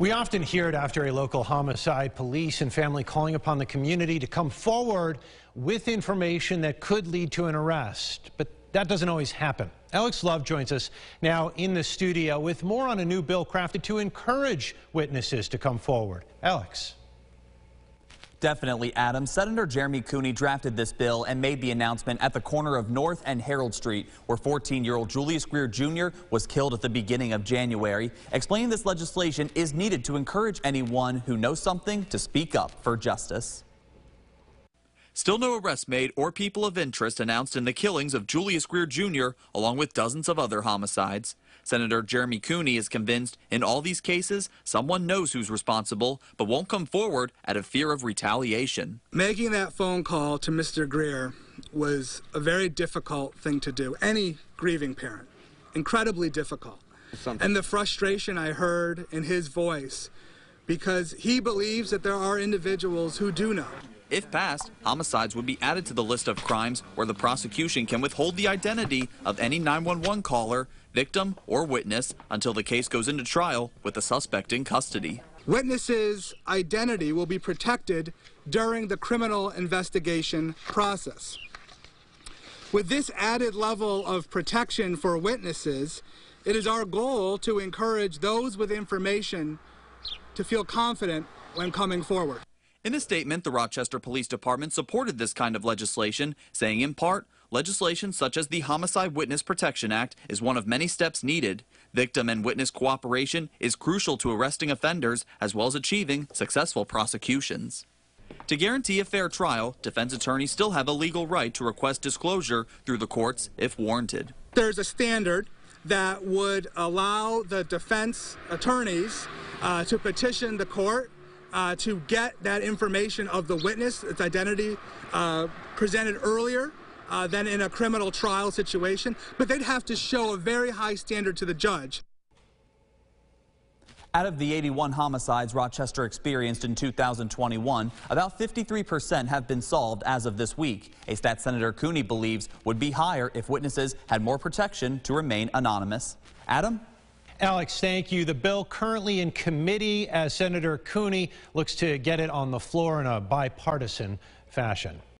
We often hear it after a local homicide, police and family calling upon the community to come forward with information that could lead to an arrest, but that doesn't always happen. Alex Love joins us now in the studio with more on a new bill crafted to encourage witnesses to come forward. Alex. Definitely, Adam. Senator Jeremy Cooney drafted this bill and made the announcement at the corner of North and Herald St., where 14-year-old Julius Greer Jr. was killed at the beginning of January, explaining this legislation is needed to encourage anyone who knows something to speak up for justice. Still no arrests made or people of interest announced in the killings of Julius Greer Jr., along with dozens of other homicides. Senator Jeremy Cooney is convinced in all these cases, someone knows who's responsible, but won't come forward out of fear of retaliation. Making that phone call to Mr. Greer was a very difficult thing to do. Any grieving parent, incredibly difficult. And the frustration I heard in his voice, because he believes that there are individuals who do know. If passed, homicides would be added to the list of crimes where the prosecution can withhold the identity of any 911 caller, victim, or witness until the case goes into trial with the suspect in custody. Witnesses' identity will be protected during the criminal investigation process. With this added level of protection for witnesses, it is our goal to encourage those with information to feel confident when coming forward. In a statement, the Rochester Police Department supported this kind of legislation, saying in part, legislation such as the Homicide Witness Protection Act is one of many steps needed. Victim and witness cooperation is crucial to arresting offenders as well as achieving successful prosecutions. To guarantee a fair trial, defense attorneys still have a legal right to request disclosure through the courts if warranted. There's a standard that would allow the defense attorneys to petition the court to get that information of the witness, its identity, presented earlier than in a criminal trial situation, but they'd have to show a very high standard to the judge. Out of the 81 homicides Rochester experienced in 2021, about 53% have been solved as of this week, a stat Senator Cooney believes would be higher if witnesses had more protection to remain anonymous. Adam? Alex, thank you. The bill currently in committee as Senator Cooney looks to get it on the floor in a bipartisan fashion.